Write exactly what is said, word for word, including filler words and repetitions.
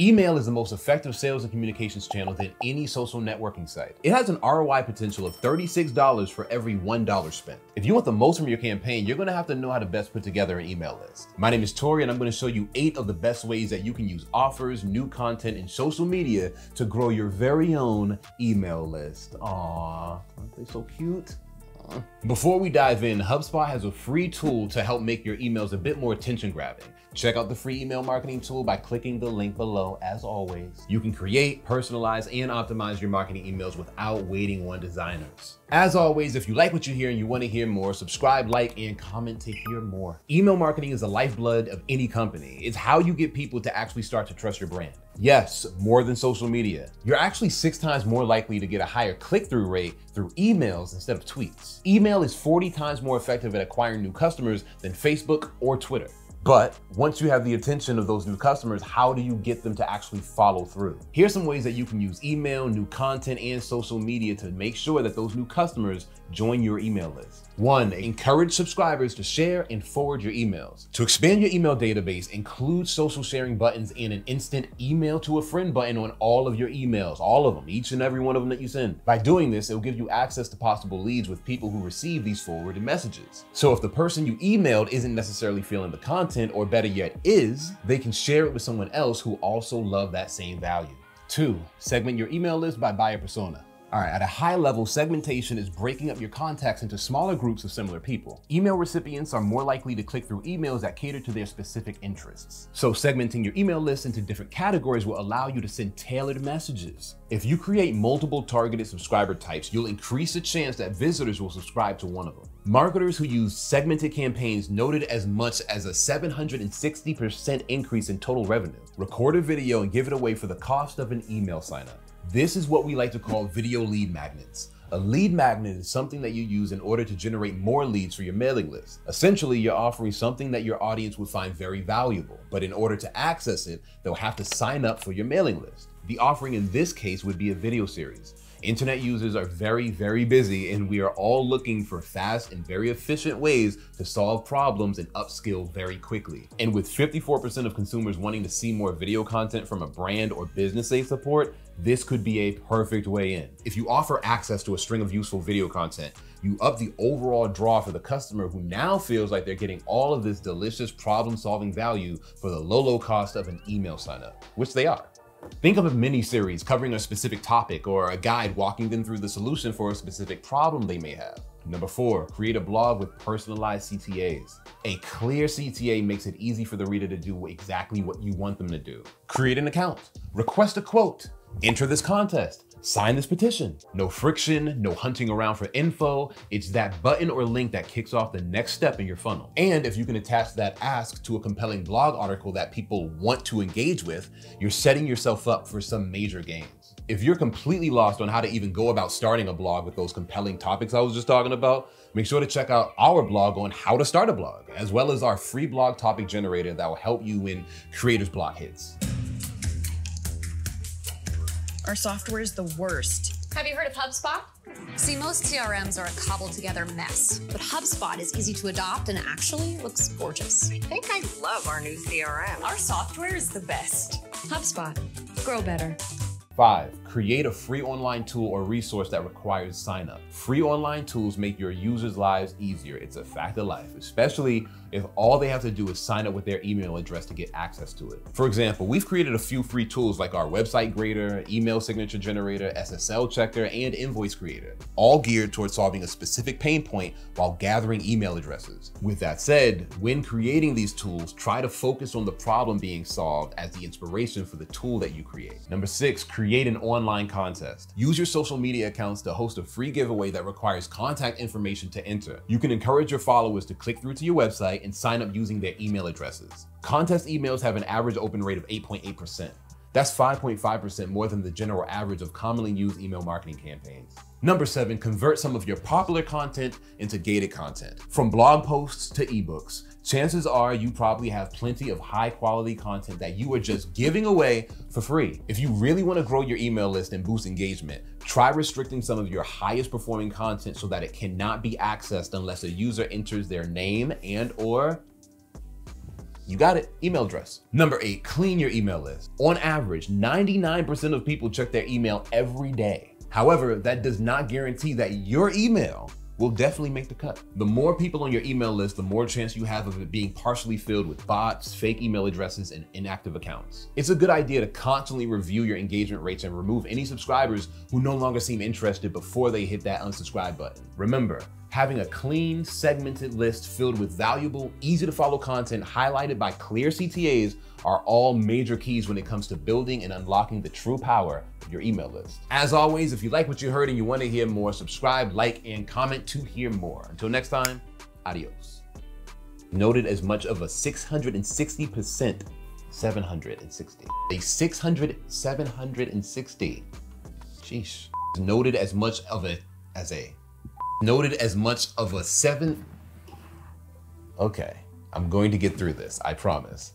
Email is the most effective sales and communications channel than any social networking site. It has an R O I potential of thirty-six dollars for every one dollar spent. If you want the most from your campaign, you're gonna have to know how to best put together an email list. My name is Tori, and I'm gonna show you eight of the best ways that you can use offers, new content, and social media to grow your very own email list. Aww, aren't they so cute? Before we dive in, HubSpot has a free tool to help make your emails a bit more attention grabbing. Check out the free email marketing tool by clicking the link below, as always. You can create, personalize, and optimize your marketing emails without waiting on designers. As always, if you like what you hear and you want to hear more, subscribe, like, and comment to hear more. Email marketing is the lifeblood of any company. It's how you get people to actually start to trust your brand. Yes, more than social media. You're actually six times more likely to get a higher click-through rate through emails instead of tweets. Email is forty times more effective at acquiring new customers than Facebook or Twitter. But once you have the attention of those new customers, how do you get them to actually follow through? Here's some ways that you can use email, new content, and social media to make sure that those new customers join your email list. One, encourage subscribers to share and forward your emails. To expand your email database, include social sharing buttons and an instant email to a friend button on all of your emails, all of them, each and every one of them that you send. By doing this, it'll give you access to possible leads with people who receive these forwarded messages. So if the person you emailed isn't necessarily feeling the content, or better yet is, they can share it with someone else who also love that same value. Two, segment your email list by buyer persona. All right, at a high level, segmentation is breaking up your contacts into smaller groups of similar people. Email recipients are more likely to click through emails that cater to their specific interests. So segmenting your email list into different categories will allow you to send tailored messages. If you create multiple targeted subscriber types, you'll increase the chance that visitors will subscribe to one of them. Marketers who use segmented campaigns noted as much as a seven hundred sixty percent increase in total revenue. Record a video and give it away for the cost of an email signup. This is what we like to call video lead magnets. A lead magnet is something that you use in order to generate more leads for your mailing list. Essentially, you're offering something that your audience would find very valuable, but in order to access it, they'll have to sign up for your mailing list. The offering in this case would be a video series. Internet users are very, very busy, and we are all looking for fast and very efficient ways to solve problems and upskill very quickly. And with fifty-four percent of consumers wanting to see more video content from a brand or business they support, this could be a perfect way in. If you offer access to a string of useful video content, you up the overall draw for the customer, who now feels like they're getting all of this delicious problem-solving value for the low, low cost of an email signup, which they are. Think of a mini series covering a specific topic, or a guide walking them through the solution for a specific problem they may have. Number four, create a blog with personalized C T As. A clear C T A makes it easy for the reader to do exactly what you want them to do. Create an account, request a quote, enter this contest, sign this petition. No friction, no hunting around for info. It's that button or link that kicks off the next step in your funnel. And if you can attach that ask to a compelling blog article that people want to engage with, you're setting yourself up for some major gains. If you're completely lost on how to even go about starting a blog with those compelling topics I was just talking about, make sure to check out our blog on how to start a blog, as well as our free blog topic generator that will help you when creator's block hits. Our software is the worst. Have you heard of HubSpot? See, most C R Ms are a cobbled together mess, but HubSpot is easy to adopt and actually looks gorgeous. I think I love our new C R M. Our software is the best. HubSpot, grow better. Five, create a free online tool or resource that requires sign up. Free online tools make your users' lives easier. It's a fact of life, especially if all they have to do is sign up with their email address to get access to it. For example, we've created a few free tools like our website grader, email signature generator, S S L checker, and invoice creator, all geared towards solving a specific pain point while gathering email addresses. With that said, when creating these tools, try to focus on the problem being solved as the inspiration for the tool that you create. Number six, create Create an online contest. Use your social media accounts to host a free giveaway that requires contact information to enter. You can encourage your followers to click through to your website and sign up using their email addresses. Contest emails have an average open rate of eight point eight percent. That's five point five percent more than the general average of commonly used email marketing campaigns. Number seven, convert some of your popular content into gated content. From blog posts to ebooks, chances are you probably have plenty of high quality content that you are just giving away for free. If you really want to grow your email list and boost engagement, try restricting some of your highest performing content so that it cannot be accessed unless a user enters their name and or You got it, email address. Number eight, clean your email list. On average, ninety-nine percent of people check their email every day. However, that does not guarantee that your email will definitely make the cut. The more people on your email list, the more chance you have of it being partially filled with bots, fake email addresses, and inactive accounts. It's a good idea to constantly review your engagement rates and remove any subscribers who no longer seem interested before they hit that unsubscribe button. Remember, having a clean, segmented list filled with valuable, easy to follow content highlighted by clear C T As are all major keys when it comes to building and unlocking the true power of your email list. As always, if you like what you heard and you want to hear more, subscribe, like, and comment to hear more. Until next time, adios. Noted as much of a six hundred sixty percent, seven hundred sixty. A six hundred, seven hundred sixty. Sheesh. Noted as much of a, as a, Noted as much of a seven. Okay, I'm going to get through this, I promise.